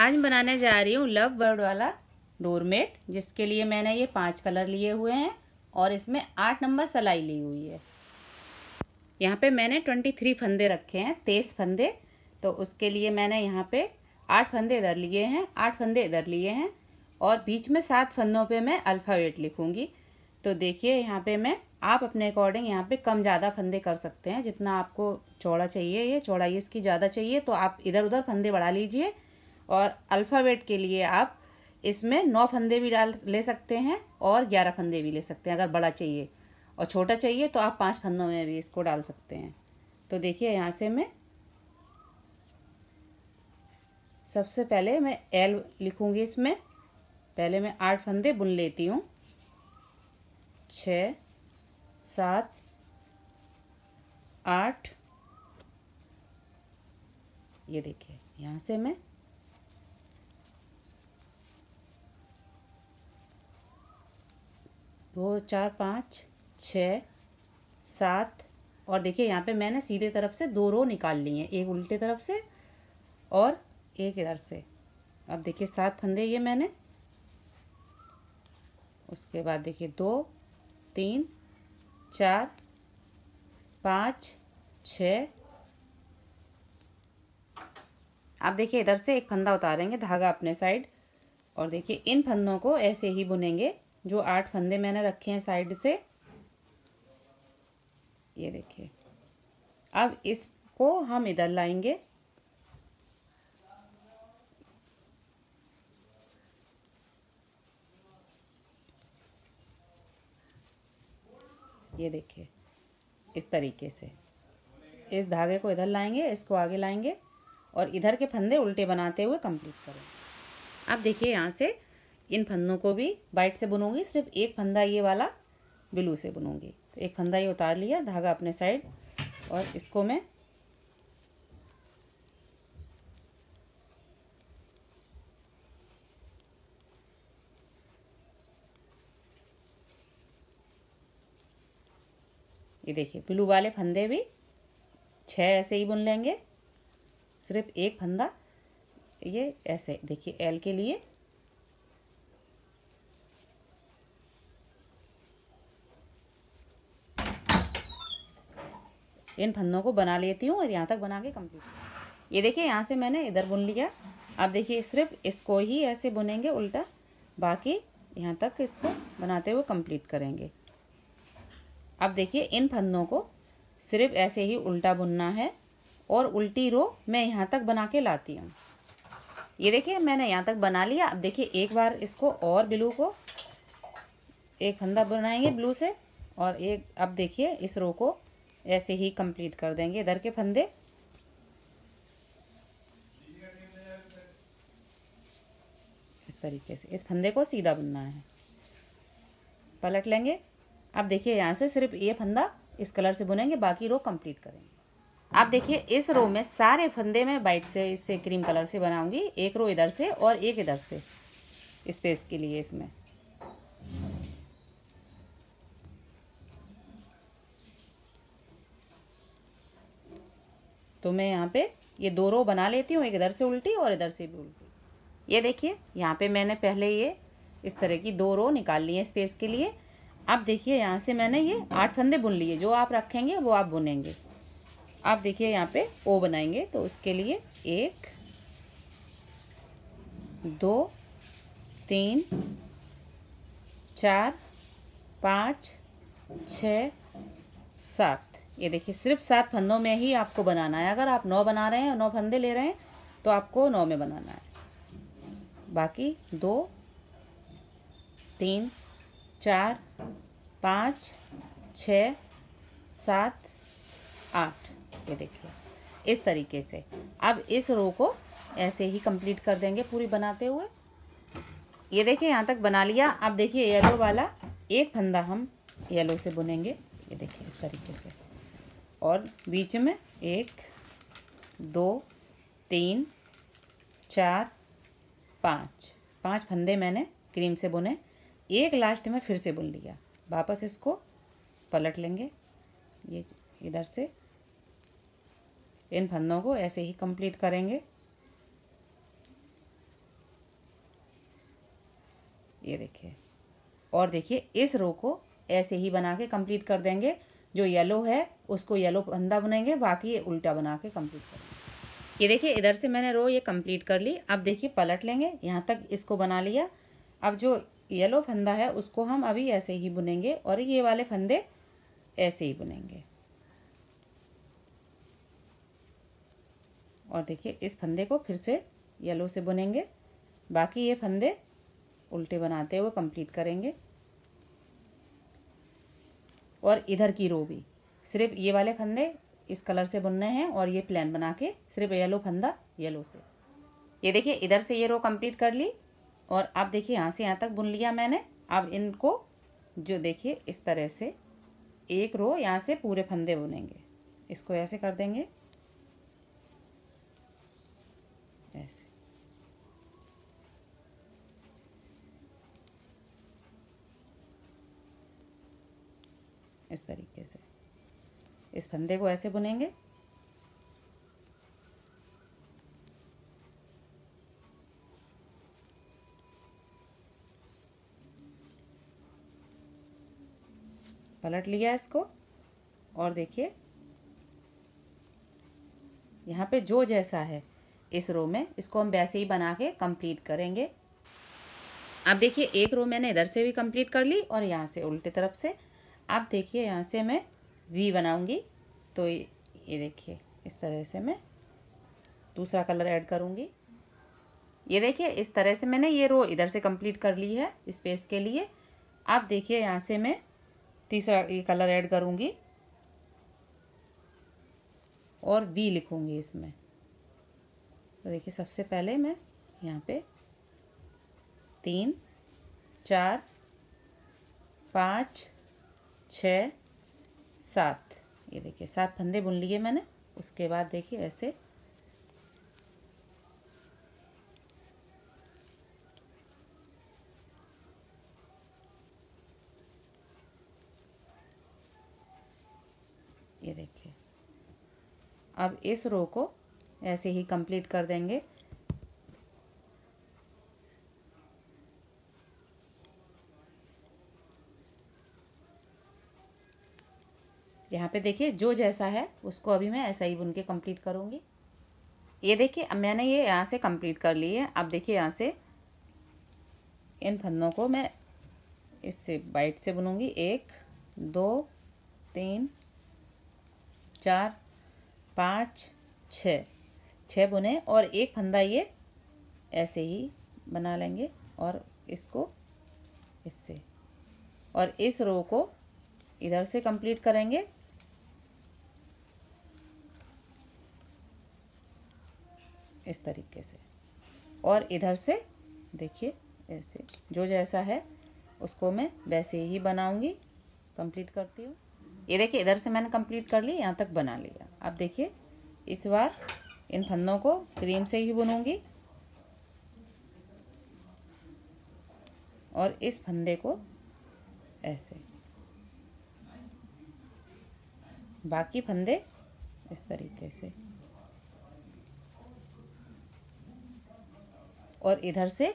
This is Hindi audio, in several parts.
आज बनाने जा रही हूँ लव बर्ड वाला डोरमेट, जिसके लिए मैंने ये 5 कलर लिए हुए हैं और इसमें 8 नंबर सलाई ली हुई है। यहाँ पे मैंने 23 फंदे रखे हैं, 23 फंदे। तो उसके लिए मैंने यहाँ पे 8 फंदे इधर लिए हैं, 8 फंदे इधर लिए हैं और बीच में 7 फंदों पे मैं अल्फ़ाबेट लिखूँगी। तो देखिए यहाँ पे मैं, आप अपने अकॉर्डिंग यहाँ पे कम ज़्यादा फंदे कर सकते हैं, जितना आपको चौड़ा चाहिए, ये चौड़ाई इसकी ज़्यादा चाहिए तो आप इधर उधर फंदे बढ़ा लीजिए। और अल्फ़ाबेट के लिए आप इसमें 9 फंदे भी ले सकते हैं और 11 फंदे भी ले सकते हैं अगर बड़ा चाहिए, और छोटा चाहिए तो आप 5 फंदों में भी इसको डाल सकते हैं। तो देखिए यहाँ से मैं सबसे पहले मैं एल लिखूँगी। इसमें पहले मैं 8 फंदे बुन लेती हूँ, 6, 7, 8। ये देखिए यहाँ से मैं 2, 4, 5, 6, 7 और देखिए यहाँ पे मैंने सीधे तरफ से 2 रो निकाल ली हैं, एक उल्टे तरफ से और एक इधर से। अब देखिए 7 फंदे ये मैंने, उसके बाद देखिए 2, 3, 4, 5, 6। आप देखिए इधर से एक फंदा उतारेंगे धागा अपने साइड और देखिए इन फंदों को ऐसे ही बुनेंगे जो 8 फंदे मैंने रखे हैं साइड से। ये देखिए अब इसको हम इधर लाएंगे। ये देखिए इस तरीके से इस धागे को इधर लाएंगे, इसको आगे लाएंगे और इधर के फंदे उल्टे बनाते हुए कंप्लीट करें। अब देखिए यहाँ से इन फंदों को भी बाइट से बुनूंगी, सिर्फ एक फंदा ये वाला ब्लू से बुनूंगी। तो एक फंदा ये उतार लिया धागा अपने साइड और इसको मैं ये देखिए ब्लू वाले फंदे भी 6 ऐसे ही बुन लेंगे, सिर्फ एक फंदा ये ऐसे। देखिए एल के लिए इन फंदों को बना लेती हूँ और यहाँ तक बना के कंप्लीट। ये देखिए यहाँ से मैंने इधर बुन लिया। अब देखिए सिर्फ इसको ही ऐसे बुनेंगे उल्टा, बाकी यहाँ तक इसको बनाते हुए कंप्लीट करेंगे। अब देखिए इन फंदों को सिर्फ ऐसे ही उल्टा बुनना है और उल्टी रो मैं यहाँ तक बना के लाती हूँ। ये देखिए मैंने यहाँ तक बना लिया। अब देखिए एक बार इसको और ब्लू को एक फंदा बनाएंगे ब्लू से और एक, अब देखिए इस रो को ऐसे ही कंप्लीट कर देंगे इधर के फंदे। इस तरीके से इस फंदे को सीधा बुनना है, पलट लेंगे। अब देखिए यहाँ से सिर्फ ये फंदा इस कलर से बुनेंगे, बाकी रो कंप्लीट करेंगे। आप देखिए इस रो में सारे फंदे मैं बाइट से इससे क्रीम कलर से बनाऊंगी, एक रो इधर से और एक इधर से स्पेस के लिए। इसमें तो मैं यहाँ पे ये 2 रो बना लेती हूँ, एक इधर से उल्टी और इधर से भी उल्टी। ये देखिए यहाँ पे मैंने पहले ये इस तरह की 2 रो निकाल ली है स्पेस के लिए। अब देखिए यहाँ से मैंने ये 8 फंदे बुन लिए, जो आप रखेंगे वो आप बुनेंगे। आप देखिए यहाँ पे ओ बनाएंगे तो उसके लिए 1, 2, 3, 4, 5, 6, 7। ये देखिए सिर्फ 7 फंदों में ही आपको बनाना है। अगर आप 9 बना रहे हैं, 9 फंदे ले रहे हैं तो आपको 9 में बनाना है। बाकी 2, 3, 4, 5, 6, 7, 8। ये देखिए इस तरीके से अब इस रो को ऐसे ही कंप्लीट कर देंगे पूरी बनाते हुए। ये देखिए यहाँ तक बना लिया। अब देखिए येलो वाला एक फंदा हम येलो से बुनेंगे। ये देखिए इस तरीके से और बीच में 1, 2, 3, 4, 5 फंदे मैंने क्रीम से बुने, एक लास्ट में फिर से बुन लिया। वापस इसको पलट लेंगे ये इधर से, इन फंदों को ऐसे ही कंप्लीट करेंगे। और देखिए इस रो को ऐसे ही बना के कंप्लीट कर देंगे। जो येलो है उसको येलो फंदा बुनेंगे, बाकी ये उल्टा बना के कंप्लीट करेंगे। ये देखिए इधर से मैंने रो ये कंप्लीट कर ली। अब देखिए पलट लेंगे, यहाँ तक इसको बना लिया। अब जो येलो फंदा है उसको हम अभी ऐसे ही बुनेंगे और ये वाले फंदे ऐसे ही बुनेंगे। और देखिए इस फंदे को फिर से येलो से बुनेंगे, बाकी ये फंदे उल्टे बनाते हुए कंप्लीट करेंगे। और इधर की रो भी सिर्फ ये वाले फंदे इस कलर से बुनने हैं और ये प्लेन बना के सिर्फ येलो फंदा येलो से। ये देखिए इधर से ये रो कंप्लीट कर ली और अब देखिए यहाँ से यहाँ तक बुन लिया मैंने। अब इनको जो देखिए इस तरह से एक रो यहाँ से पूरे फंदे बुनेंगे, इसको ऐसे कर देंगे ऐसे। इस तरीके से इस फंदे को ऐसे बुनेंगे। पलट लिया इसको और देखिए यहाँ पे जो जैसा है इस रो में इसको हम वैसे ही बना के कंप्लीट करेंगे। अब देखिए एक रो मैंने इधर से भी कंप्लीट कर ली और यहाँ से उल्टे तरफ से। अब देखिए यहाँ से मैं वी बनाऊंगी, तो ये देखिए इस तरह से मैं दूसरा कलर ऐड करूंगी। ये देखिए इस तरह से मैंने ये रो इधर से कंप्लीट कर ली है स्पेस के लिए। अब देखिए यहाँ से मैं तीसरा ये कलर ऐड करूंगी और वी लिखूंगी इसमें। तो देखिए सबसे पहले मैं यहाँ पे 3 4 5 6 7 ये देखिए 7 फंदे बुन लिए मैंने। उसके बाद देखिए ऐसे ये देखिए अब इस रो को ऐसे ही कंप्लीट कर देंगे। यहाँ पे देखिए जो जैसा है उसको अभी मैं ऐसा ही बुन के कंप्लीट करूँगी। ये देखिए अब मैंने ये यहाँ से कंप्लीट कर ली है। अब देखिए यहाँ से इन फंदों को मैं इससे बाइट से बुनूँगी। 1 2 3 4 5 6 बुने और एक फंदा ये ऐसे ही बना लेंगे और इसको इससे और इस रो को इधर से कंप्लीट करेंगे। इस तरीके से और इधर से देखिए ऐसे जो जैसा है उसको मैं वैसे ही बनाऊंगी, कंप्लीट करती हूँ। ये देखिए इधर से मैंने कंप्लीट कर ली, यहाँ तक बना लिया। अब देखिए इस बार इन फंदों को क्रीम से ही बुनूंगी और इस फंदे को ऐसे, बाकी फंदे इस तरीके से और इधर से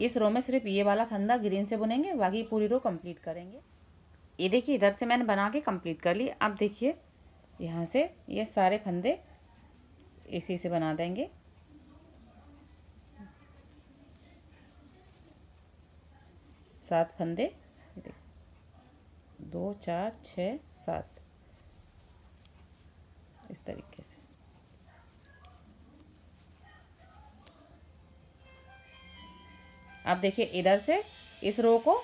इस रो में सिर्फ ये वाला फंदा ग्रीन से बुनेंगे, बाकी पूरी रो कंप्लीट करेंगे। ये देखिए इधर से मैंने बना के कंप्लीट कर ली। अब देखिए यहाँ से ये सारे फंदे इसी से बना देंगे। सात फंदे 2 4 6 7 इस तरीके से। अब देखिए इधर से इस रो को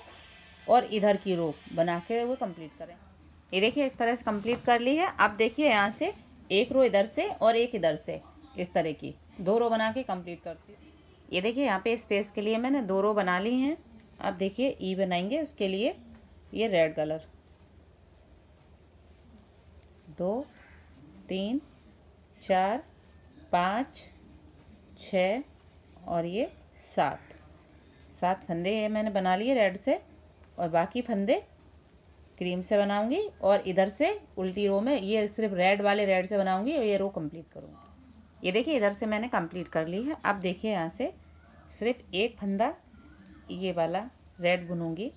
और इधर की रो बना के वो कंप्लीट करें। ये देखिए इस तरह से कंप्लीट कर ली है। अब देखिए यहाँ से एक रो इधर से और एक इधर से, इस तरह की 2 रो बना के कंप्लीट करती हूँ। ये देखिए यहाँ पे स्पेस के लिए मैंने 2 रो बना ली हैं। अब देखिए ई बनाएंगे, उसके लिए ये रेड कलर 2 3 4 5 6 और ये 7 फंदे ये मैंने बना लिए रेड से और बाकी फंदे क्रीम से बनाऊंगी। और इधर से उल्टी रो में ये सिर्फ रेड वाले रेड से बनाऊंगी और ये रो कंप्लीट करूंगी। ये देखिए इधर से मैंने कंप्लीट कर ली है। अब देखिए यहाँ से सिर्फ एक फंदा ये वाला रेड बुनूंगी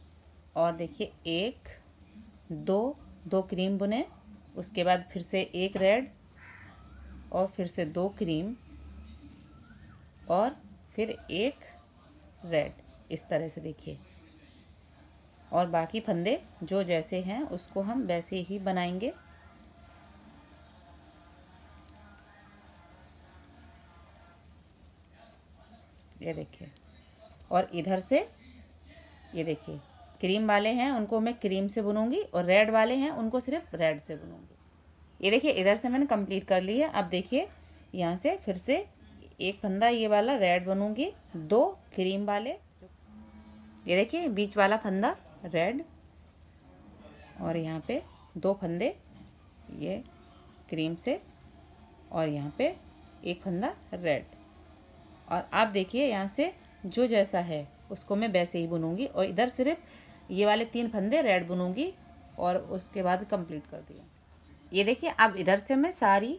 और देखिए एक दो क्रीम बुने, उसके बाद फिर से एक रेड और फिर से दो क्रीम और फिर एक रेड, इस तरह से देखिए। और बाकी फंदे जो जैसे हैं उसको हम वैसे ही बनाएंगे। ये देखिए, और इधर से ये देखिए क्रीम वाले हैं उनको मैं क्रीम से बुनूंगी और रेड वाले हैं उनको सिर्फ रेड से बुनूंगी। ये देखिए इधर से मैंने कंप्लीट कर ली है। अब देखिए यहाँ से फिर से एक फंदा ये वाला रेड बनूंगी, दो क्रीम वाले, ये देखिए बीच वाला फंदा रेड और यहाँ पे दो फंदे ये क्रीम से और यहाँ पे एक फंदा रेड। और आप देखिए यहाँ से जो जैसा है उसको मैं वैसे ही बुनूंगी और इधर सिर्फ ये वाले तीन फंदे रेड बुनूंगी और उसके बाद कंप्लीट कर दिया। ये देखिए अब इधर से मैं सारी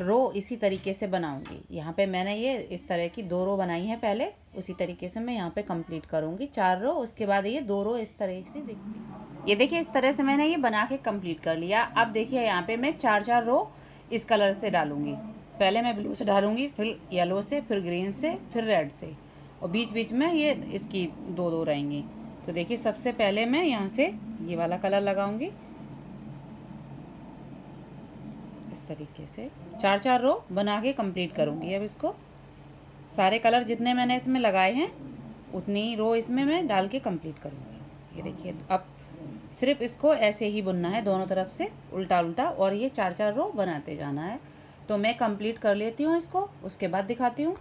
रो इसी तरीके से बनाऊंगी। यहाँ पे मैंने ये इस तरह की दो रो बनाई है पहले, उसी तरीके से मैं यहाँ पे कंप्लीट करूँगी चार रो, उसके बाद ये दो रो इस तरह से दिखेगी। ये देखिए इस तरह से मैंने ये बना के कंप्लीट कर लिया। अब देखिए यहाँ पे मैं चार चार रो इस कलर से डालूँगी। पहले मैं ब्लू से डालूँगी, फिर येलो से, फिर ग्रीन से, फिर रेड से और बीच बीच में ये इसकी दो दो रहेंगी। तो देखिए सबसे पहले मैं यहाँ से ये वाला कलर लगाऊंगी इस तरीके से, चार चार रो बना के कंप्लीट करूँगी। अब इसको सारे कलर जितने मैंने इसमें लगाए हैं उतनी रो इसमें मैं डाल के कंप्लीट करूँगी। ये देखिए अब सिर्फ इसको ऐसे ही बुनना है दोनों तरफ से उल्टा उल्टा और ये चार चार रो बनाते जाना है। तो मैं कंप्लीट कर लेती हूँ इसको, उसके बाद दिखाती हूँ।